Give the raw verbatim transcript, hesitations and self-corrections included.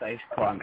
Nice clunk.